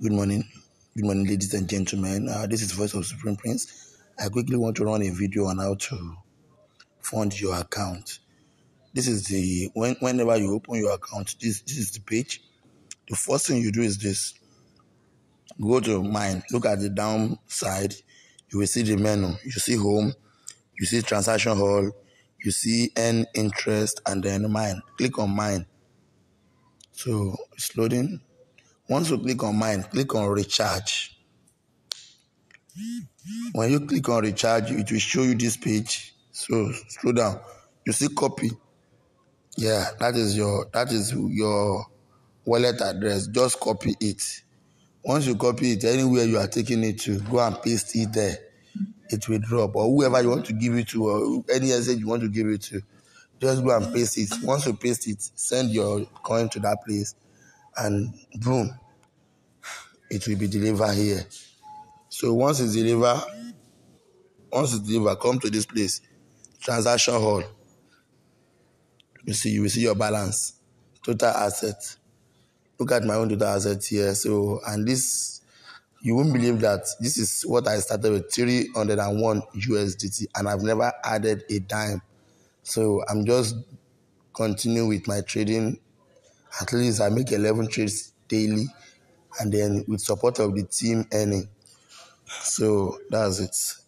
Good morning, ladies and gentlemen. This is Voice of Supreme Prince. I quickly want to run a video on how to fund your account. This is the whenever you open your account, this is the page. The first thing you do is this. Go to mine. Look at the downside. You will see the menu. You see home. You see transaction hall. You see earn interest and then mine. Click on mine. So it's loading. Once you click on mine, click on recharge. When you click on recharge, it will show you this page. So scroll down. You see copy. Yeah, that is your wallet address. Just copy it. Once you copy it, anywhere you are taking it to, go and paste it there. It will drop. Or whoever you want to give it to, or any message you want to give it to, just go and paste it. Once you paste it, send your coin to that place, and boom, it will be delivered here. So once it's delivered, come to this place, transaction hall. You will see your balance, total asset. Look at my own total assets here. So, and this, you won't believe that this is what I started with, 301 USDT, and I've never added a dime. So I'm just continuing with my trading. At least I make 11 trades daily, and then with support of the team earning. So that's it.